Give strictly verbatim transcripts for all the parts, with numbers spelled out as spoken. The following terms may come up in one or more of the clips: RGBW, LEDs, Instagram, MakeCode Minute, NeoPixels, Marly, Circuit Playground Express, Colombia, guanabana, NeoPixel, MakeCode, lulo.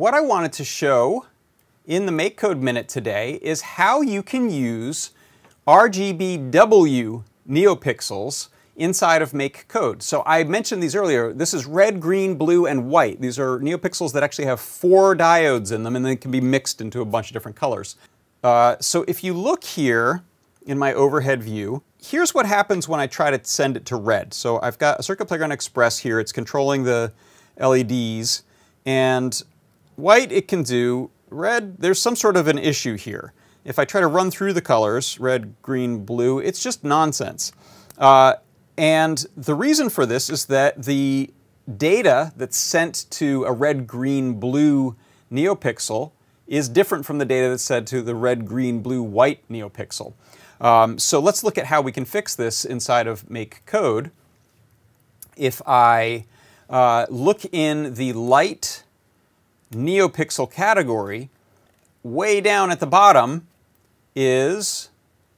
what I wanted to show in the MakeCode Minute today is how you can use R G B W NeoPixels inside of MakeCode. So I mentioned these earlier. This is red, green, blue, and white. These are NeoPixels that actually have four diodes in them, and they can be mixed into a bunch of different colors. Uh, so if you look here in my overhead view, here's what happens when I try to send it to red. So I've got a Circuit Playground Express here. It's controlling the L E Ds. And white it can do. Red, there's some sort of an issue here. If I try to run through the colors, red, green, blue, it's just nonsense. Uh, and the reason for this is that the data that's sent to a red, green, blue NeoPixel is different from the data that's sent to the red, green, blue, white NeoPixel. Um, so let's look at how we can fix this inside of MakeCode. If I uh, look in the light NeoPixel category, way down at the bottom is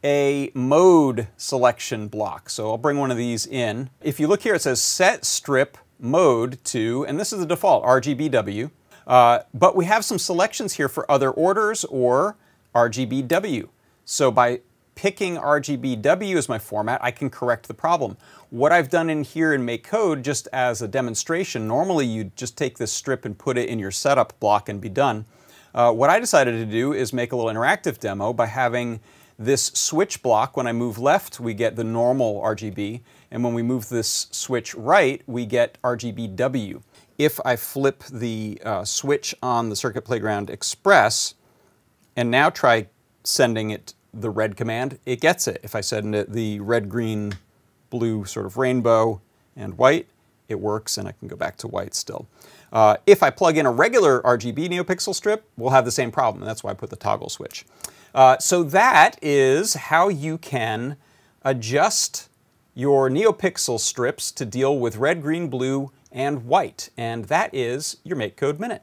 a mode selection block. So I'll bring one of these in. If you look here, it says set strip mode to, and this is the default, R G B W. Uh, but we have some selections here for other orders or R G B W. So by picking R G B W as my format, I can correct the problem. What I've done in here in MakeCode, just as a demonstration, normally you'd just take this strip and put it in your setup block and be done. Uh, what I decided to do is make a little interactive demo by having this switch block. When I move left, we get the normal R G B, and when we move this switch right, we get R G B W. If I flip the uh, switch on the Circuit Playground Express and now try sending it the red command, it gets it. If I send it the red, green, blue sort of rainbow and white, it works, and I can go back to white still. Uh, if I plug in a regular R G B NeoPixel strip, we'll have the same problem. That's why I put the toggle switch. Uh, so that is how you can adjust your NeoPixel strips to deal with red, green, blue, and white. And that is your MakeCode Minute.